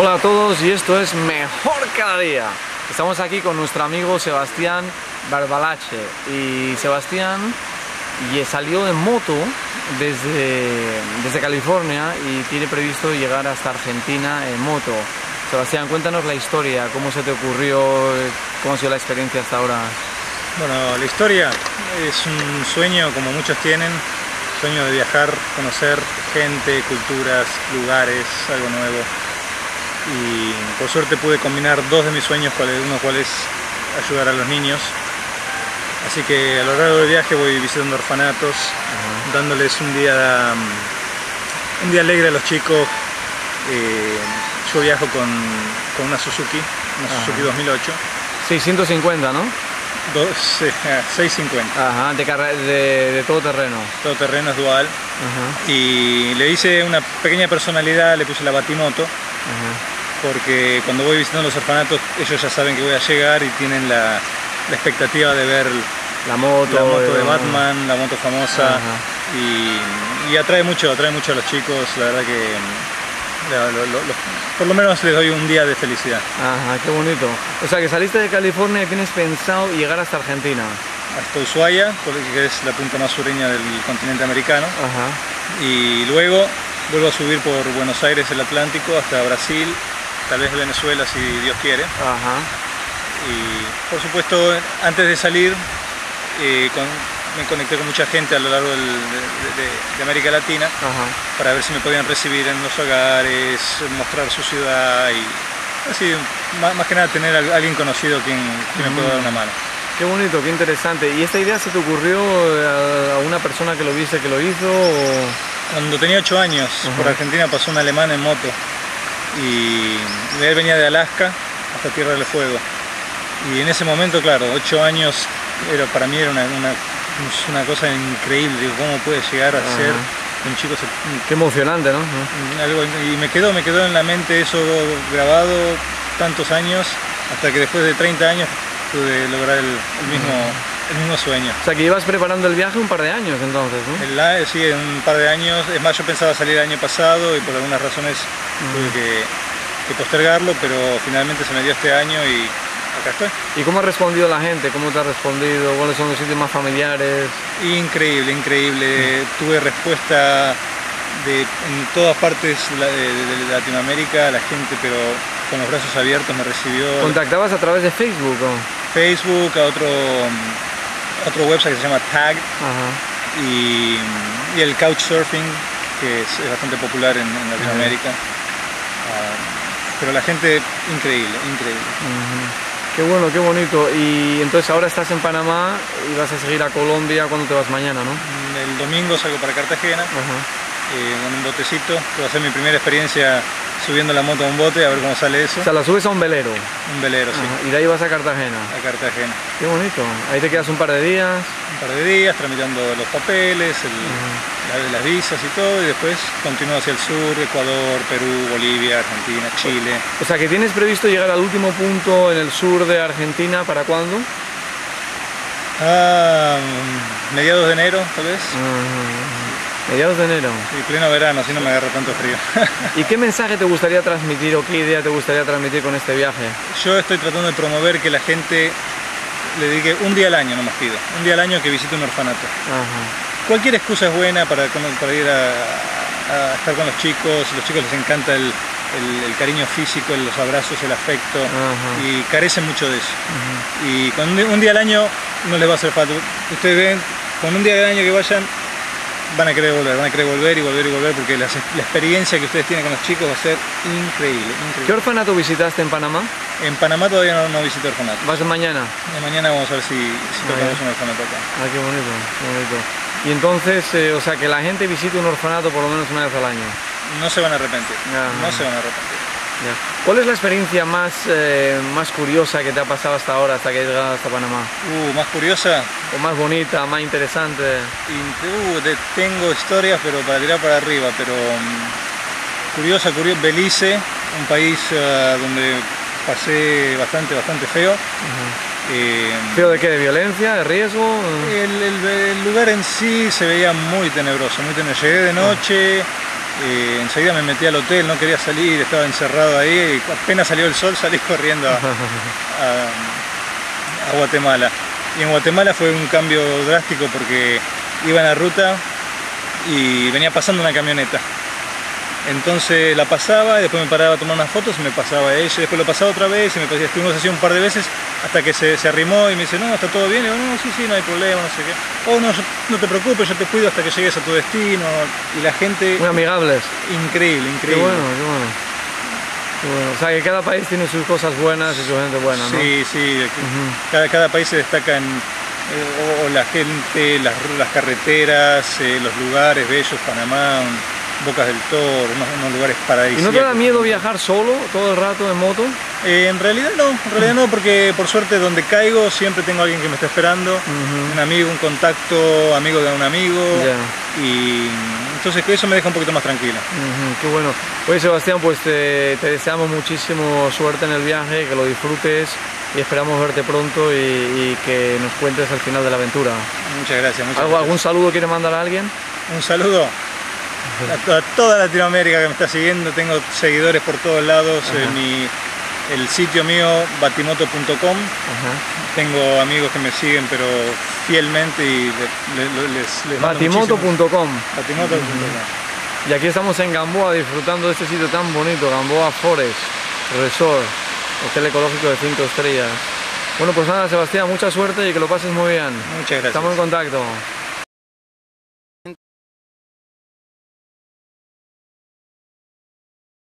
Hola a todos, y esto es Mejor Cada Día. Estamos aquí con nuestro amigo Sebastián Barbalache, y Sebastián salió de moto desde California y tiene previsto llegar hasta Argentina en moto. Sebastián, cuéntanos la historia, cómo se te ocurrió, cómo ha sido la experiencia hasta ahora. Bueno, la historia es un sueño como muchos tienen, sueño de viajar, conocer gente, culturas, lugares, algo nuevo. Y por suerte pude combinar dos de mis sueños, uno cual es ayudar a los niños. Así que a lo largo del viaje voy visitando orfanatos, dándoles un día alegre a los chicos. Yo viajo con una Suzuki, Suzuki 2008. 650, ¿no? 650. Ajá, de todo terreno. Todo terreno, es dual. Y le hice una pequeña personalidad, le puse la Batimoto. Porque cuando voy visitando los orfanatos, ellos ya saben que voy a llegar y tienen la expectativa de ver la moto de Batman, la moto famosa. Y atrae mucho a los chicos, la verdad que... por lo menos les doy un día de felicidad. Ajá, qué bonito. O sea, que saliste de California y tienes pensado llegar hasta Argentina. Hasta Ushuaia, que es la punta más sureña del continente americano. Y luego vuelvo a subir por Buenos Aires, el Atlántico, hasta Brasil, tal vez Venezuela si Dios quiere. Y por supuesto, antes de salir, me conecté con mucha gente a lo largo de América Latina para ver si me podían recibir en los hogares, mostrar su ciudad y así, más que nada tener a alguien conocido quien me pueda dar una mano. Qué bonito, qué interesante. ¿Y esta idea se te ocurrió a una persona que lo viste que lo hizo? O... Cuando tenía 8 años, por Argentina pasó un alemán en moto y él venía de Alaska hasta Tierra del Fuego. Y en ese momento, claro, 8 años para mí era una cosa increíble, digo, cómo puede llegar a ser un chico... Qué emocionante, ¿no? Algo, y me quedó en la mente eso grabado tantos años, hasta que después de 30 años pude lograr el mismo sueño. O sea, que ibas preparando el viaje un par de años entonces, ¿no? Sí, un par de años. Es más, yo pensaba salir el año pasado y por algunas razones tuve que postergarlo, pero finalmente se me dio este año y... acá estoy. ¿Y cómo ha respondido la gente? ¿Cómo te ha respondido? ¿Cuáles son los sitios más familiares? Increíble, increíble. Tuve respuesta en todas partes de Latinoamérica, la gente, pero con los brazos abiertos me recibió. ¿Contactabas a través de Facebook? ¿O? Facebook, a otro website que se llama Tag, y el Couchsurfing, que es bastante popular en Latinoamérica. Pero la gente, increíble, increíble. Qué bueno, qué bonito. Y entonces ahora estás en Panamá y vas a seguir a Colombia. ¿Cuándo te vas? Mañana, ¿no? El domingo salgo para Cartagena con un botecito. Va a ser mi primera experiencia subiendo la moto a un bote, a ver cómo sale eso. O sea, la subes a un velero. Un velero, sí. Y de ahí vas a Cartagena. A Cartagena. Qué bonito. Ahí te quedas un par de días. Un par de días tramitando los papeles, las visas y todo, y después continúo hacia el sur, Ecuador, Perú, Bolivia, Argentina, Chile. O sea, que tienes previsto llegar al último punto en el sur de Argentina, ¿para cuándo? Mediados de enero, tal vez. Mediados de enero. Y pleno verano, así no me agarra tanto frío. ¿Y qué mensaje te gustaría transmitir o qué idea te gustaría transmitir con este viaje? Yo estoy tratando de promover que la gente le dedique un día al año, no más pido, un día al año que visite un orfanato. Cualquier excusa es buena para ir a estar con los chicos. A los chicos les encanta el cariño físico, los abrazos, el afecto, y carecen mucho de eso. Y con un día al año no les va a hacer falta. Ustedes ven, con un día al año que vayan, van a querer volver y volver y volver, porque la experiencia que ustedes tienen con los chicos va a ser increíble, increíble. ¿Qué orfanato visitaste en Panamá? En Panamá todavía no visité orfanato. ¿Vas mañana? De mañana vamos a ver si tocamos un orfanato acá. Ah, qué bonito, qué bonito. Y entonces, o sea, que la gente visite un orfanato por lo menos una vez al año. No se van a arrepentir, no se van a arrepentir. Ya. ¿Cuál es la experiencia más curiosa que te ha pasado hasta ahora, hasta que has llegado hasta Panamá? ¿Más curiosa? ¿O más bonita, más interesante? Tengo historias, pero para tirar para arriba, pero... curiosa, Belice, un país donde pasé bastante feo. ¿Feo de qué? ¿De violencia? ¿De riesgo? El lugar en sí se veía muy tenebroso. Llegué de noche... Enseguida me metí al hotel, no quería salir, estaba encerrado ahí, y apenas salió el sol salí corriendo a Guatemala. Y en Guatemala fue un cambio drástico porque iba en la ruta y venía pasando una camioneta. Entonces la pasaba, y después me paraba a tomar unas fotos y me pasaba ella, después lo pasaba otra vez y me pasaba, estuvimos así un par de veces hasta que se arrimó y me dice, no, está todo bien, y yo, no, sí, sí, no hay problema, no sé qué. Oh, no, no te preocupes, yo te cuido hasta que llegues a tu destino. Y la gente... muy amigables. Increíble, increíble. Qué bueno, qué bueno. Qué bueno. O sea, que cada país tiene sus cosas buenas y su gente buena, ¿no? Sí, sí. Cada país se destaca en o la gente, las carreteras, los lugares bellos, Panamá... Bocas del Toro, unos lugares paradisíacos. ¿Y no te da miedo viajar solo todo el rato en moto? En realidad no, porque por suerte donde caigo siempre tengo a alguien que me está esperando, un amigo, un contacto, amigo de un amigo, y entonces eso me deja un poquito más tranquilo. Qué bueno. Oye, Sebastián, pues te deseamos muchísimo suerte en el viaje, que lo disfrutes y esperamos verte pronto y que nos cuentes al final de la aventura. Muchas gracias. ¿Algún saludo quieres mandar a alguien? Un saludo a toda Latinoamérica que me está siguiendo, tengo seguidores por todos lados, el sitio mío batimoto.com, tengo amigos que me siguen pero fielmente y les mando batimoto.com. Y aquí estamos en Gamboa disfrutando de este sitio tan bonito, Gamboa Forest Resort, hotel ecológico de 5 estrellas. Bueno, pues nada, Sebastián, mucha suerte y que lo pases muy bien. Muchas gracias. Estamos en contacto.